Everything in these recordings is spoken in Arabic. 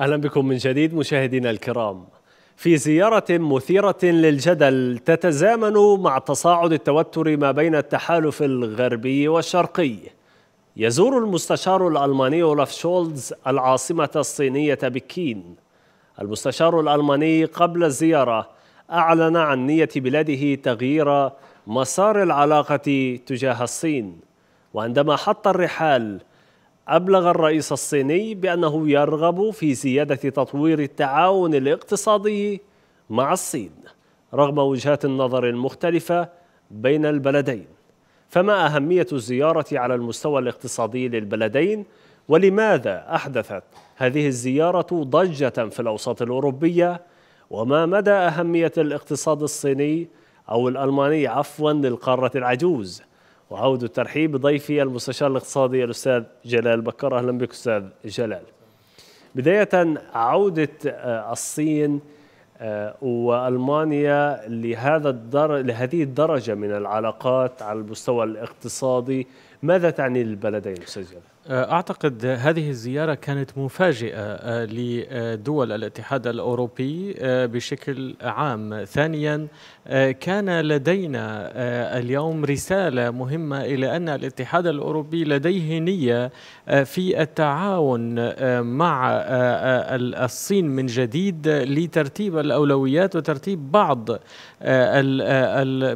أهلا بكم من جديد مشاهدينا الكرام. في زيارة مثيرة للجدل تتزامن مع تصاعد التوتر ما بين التحالف الغربي والشرقي، يزور المستشار الألماني أولف شولتز العاصمة الصينية بكين. المستشار الألماني قبل الزيارة أعلن عن نية بلاده تغيير مسار العلاقة تجاه الصين، وعندما حط الرحال أبلغ الرئيس الصيني بأنه يرغب في زيادة تطوير التعاون الاقتصادي مع الصين رغم وجهات النظر المختلفة بين البلدين. فما أهمية الزيارة على المستوى الاقتصادي للبلدين؟ ولماذا أحدثت هذه الزيارة ضجة في الأوساط الأوروبية؟ وما مدى أهمية الاقتصاد الصيني أو الألماني عفوا للقارة العجوز؟ وعود الترحيب بضيفي المستشار الاقتصادي الأستاذ جلال بكر. أهلا بك أستاذ جلال. بداية، عودة الصين وألمانيا لهذه الدرجة من العلاقات على المستوى الاقتصادي، ماذا تعني للبلدين أستاذ جلال؟ أعتقد هذه الزيارة كانت مفاجئة لدول الاتحاد الأوروبي بشكل عام. ثانيا، كان لدينا اليوم رسالة مهمة إلى أن الاتحاد الأوروبي لديه نية في التعاون مع الصين من جديد لترتيب الأولويات وترتيب بعض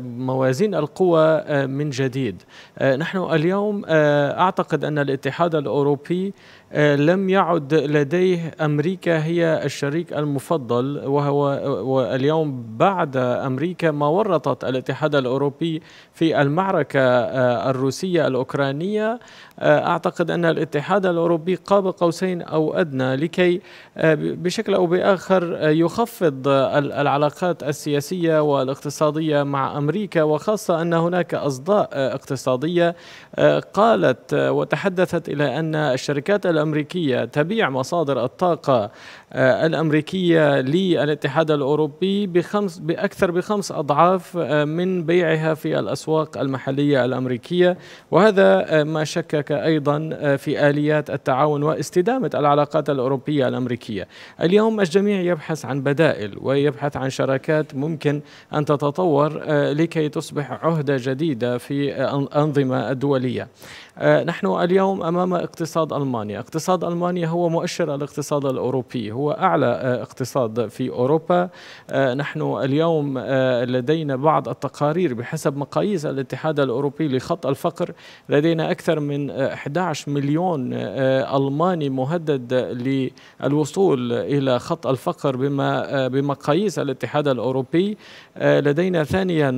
موازين القوى من جديد. نحن اليوم أعتقد أن الاتحاد الأوروبي لم يعد لديه أمريكا هي الشريك المفضل، وهو اليوم بعد أمريكا ما ورطت الاتحاد الأوروبي في المعركة الروسية الأوكرانية. أعتقد أن الاتحاد الأوروبي قاب قوسين أو أدنى لكي بشكل أو بآخر يخفض العلاقات السياسية والاقتصادية مع أمريكا، وخاصة أن هناك أصداء اقتصادية قالت وتحدثت إلى أن الشركات الأمريكية تبيع مصادر الطاقة الأمريكية للاتحاد الأوروبي بأكثر بخمس أضعاف من بيعها في الأسواق المحلية الأمريكية، وهذا ما شكك أيضا في آليات التعاون واستدامة العلاقات الأوروبية الأمريكية. اليوم الجميع يبحث عن بدائل ويبحث عن شراكات ممكن أن تتطور لكي تصبح عهدة جديدة في الأنظمة الدولية. نحن اليوم أمام اقتصاد ألمانيا. اقتصاد ألمانيا هو مؤشر الاقتصاد الأوروبي، هو أعلى اقتصاد في أوروبا. نحن اليوم لدينا بعض التقارير بحسب مقاييس الاتحاد الأوروبي لخط الفقر. لدينا أكثر من 11 مليون ألماني مهدد للوصول إلى خط الفقر بمقاييس الاتحاد الأوروبي. لدينا ثانيا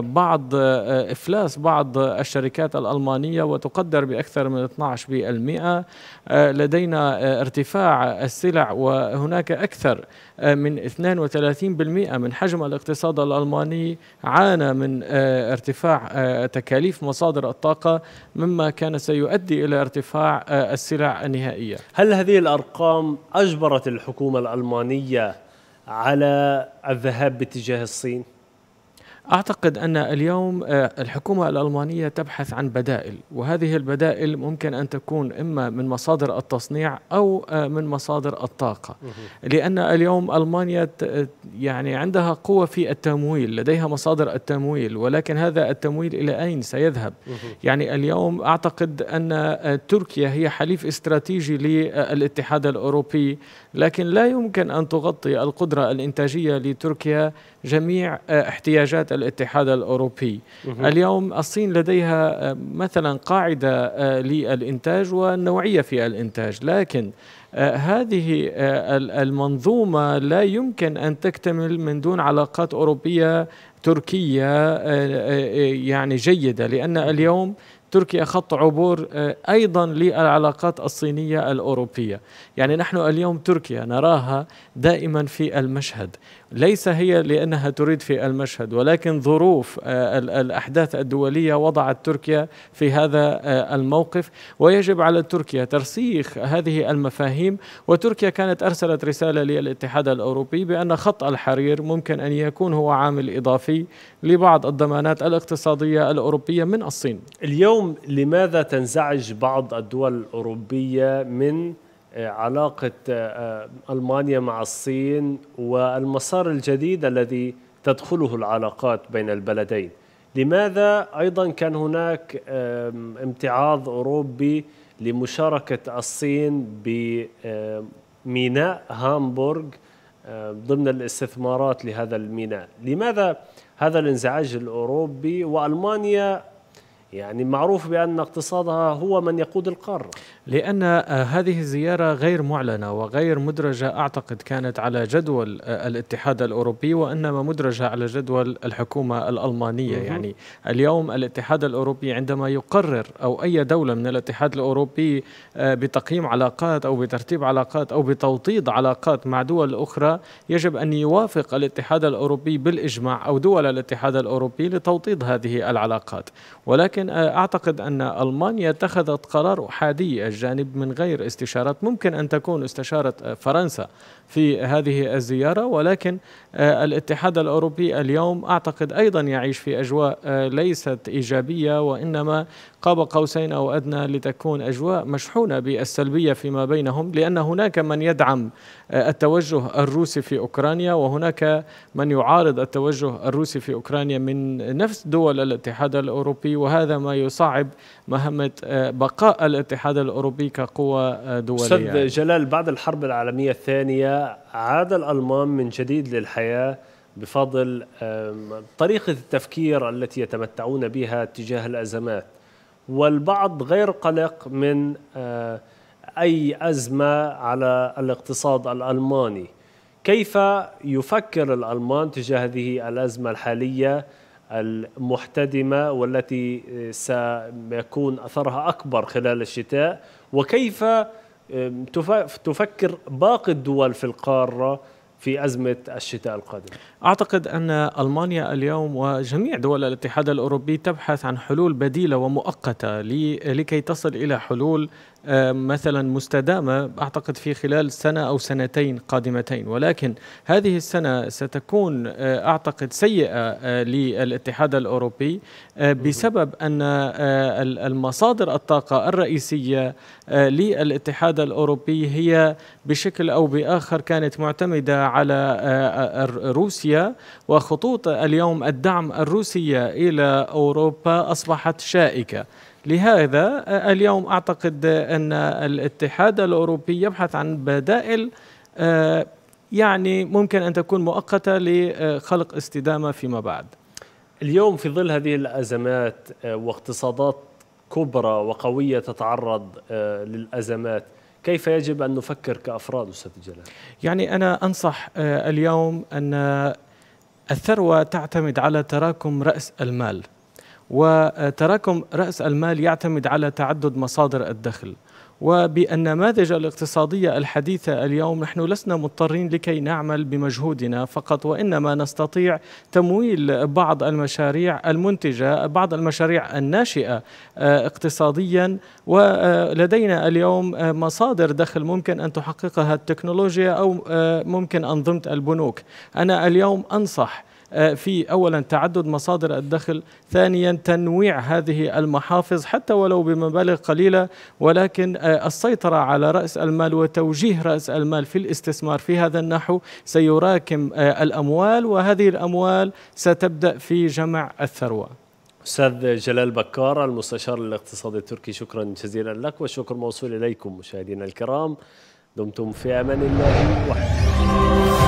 بعض إفلاس بعض الشركات الألمانية وتقدر بأكثر من 12%. لدينا ارتفاع السلع، وهناك أكثر من 32% من حجم الاقتصاد الألماني عانى من ارتفاع تكاليف مصادر الطاقة، مما كان سيؤدي إلى ارتفاع السلع النهائية. هل هذه الأرقام أجبرت الحكومة الألمانية على الذهاب باتجاه الصين؟ أعتقد أن اليوم الحكومة الألمانية تبحث عن بدائل، وهذه البدائل ممكن أن تكون إما من مصادر التصنيع أو من مصادر الطاقة، لأن اليوم ألمانيا يعني عندها قوة في التمويل، لديها مصادر التمويل، ولكن هذا التمويل إلى أين سيذهب؟ يعني اليوم أعتقد أن تركيا هي حليف استراتيجي للاتحاد الأوروبي، لكن لا يمكن أن تغطي القدرة الإنتاجية لتركيا جميع احتياجات الاتحاد الأوروبي. اليوم الصين لديها مثلا قاعدة للإنتاج والنوعية في الإنتاج، لكن هذه المنظومة لا يمكن أن تكتمل من دون علاقات أوروبية تركية يعني جيدة، لأن اليوم تركيا خط عبور أيضا للعلاقات الصينية الأوروبية. يعني نحن اليوم تركيا نراها دائما في المشهد، ليس هي لأنها تريد في المشهد، ولكن ظروف الأحداث الدولية وضعت تركيا في هذا الموقف، ويجب على تركيا ترسيخ هذه المفاهيم. وتركيا كانت أرسلت رسالة للاتحاد الأوروبي بأن خط الحرير ممكن أن يكون هو عامل إضافي لبعض الضمانات الاقتصادية الأوروبية من الصين. اليوم لماذا تنزعج بعض الدول الأوروبية من علاقة ألمانيا مع الصين والمسار الجديد الذي تدخله العلاقات بين البلدين. لماذا أيضا كان هناك امتعاض أوروبي لمشاركة الصين بميناء هامبورغ ضمن الاستثمارات لهذا الميناء؟ لماذا هذا الانزعاج الأوروبي وألمانيا يعني معروف بأن اقتصادها هو من يقود القارة؟ لأن هذه الزيارة غير معلنة وغير مدرجة، أعتقد كانت على جدول الاتحاد الأوروبي وإنما مدرجة على جدول الحكومة الألمانية. يعني اليوم الاتحاد الأوروبي عندما يقرر أو أي دولة من الاتحاد الأوروبي بتقييم علاقات أو بترتيب علاقات أو بتوطيد علاقات مع دول أخرى، يجب أن يوافق الاتحاد الأوروبي بالإجماع أو دول الاتحاد الأوروبي لتوطيد هذه العلاقات. ولكن أعتقد أن ألمانيا اتخذت قرار أحادي الجانب من غير استشارات. ممكن أن تكون استشارة فرنسا في هذه الزيارة، ولكن الاتحاد الأوروبي اليوم أعتقد أيضا يعيش في أجواء ليست إيجابية، وإنما قاب قوسين أو أدنى لتكون أجواء مشحونة بالسلبية فيما بينهم، لأن هناك من يدعم التوجه الروسي في أوكرانيا وهناك من يعارض التوجه الروسي في أوكرانيا من نفس دول الاتحاد الأوروبي، وهذا ما يصعب مهمة بقاء الاتحاد الأوروبي كقوة دولية. أستاذ جلال، بعد الحرب العالمية الثانية عاد الألمان من جديد للحياة بفضل طريقة التفكير التي يتمتعون بها تجاه الأزمات، والبعض غير قلق من أي أزمة على الاقتصاد الألماني. كيف يفكر الألمان تجاه هذه الأزمة الحالية المحتدمة والتي سيكون أثرها أكبر خلال الشتاء، وكيف تفكر باقي الدول في القارة في أزمة الشتاء القادم؟ أعتقد أن ألمانيا اليوم وجميع دول الاتحاد الأوروبي تبحث عن حلول بديلة ومؤقتة لكي تصل إلى حلول مثلا مستدامة، أعتقد في خلال سنة أو سنتين قادمتين. ولكن هذه السنة ستكون أعتقد سيئة للاتحاد الأوروبي بسبب أن المصادر الطاقة الرئيسية للاتحاد الأوروبي هي بشكل أو بآخر كانت معتمدة على روسيا، وخطوط اليوم الدعم الروسية إلى أوروبا أصبحت شائكة. لهذا اليوم أعتقد أن الاتحاد الأوروبي يبحث عن بدائل يعني ممكن أن تكون مؤقتة لخلق استدامة فيما بعد. اليوم في ظل هذه الأزمات واقتصادات كبرى وقوية تتعرض للأزمات، كيف يجب أن نفكر كأفراد أستاذ جلال؟ يعني أنا أنصح اليوم أن الثروة تعتمد على تراكم رأس المال، وتراكم رأس المال يعتمد على تعدد مصادر الدخل. وبالنماذج الاقتصادية الحديثة اليوم نحن لسنا مضطرين لكي نعمل بمجهودنا فقط، وإنما نستطيع تمويل بعض المشاريع المنتجة، بعض المشاريع الناشئة اقتصاديا، ولدينا اليوم مصادر دخل ممكن أن تحققها التكنولوجيا أو ممكن أنظمة البنوك. أنا اليوم أنصح في أولا تعدد مصادر الدخل، ثانيا تنويع هذه المحافظ حتى ولو بمبالغ قليلة، ولكن السيطرة على رأس المال وتوجيه رأس المال في الاستثمار في هذا النحو سيراكم الأموال، وهذه الأموال ستبدأ في جمع الثروة. أستاذ جلال بكر المستشار الاقتصادي التركي، شكرا جزيلا لك، والشكر موصول إليكم مشاهدينا الكرام. دمتم في أمان الله وحفظه.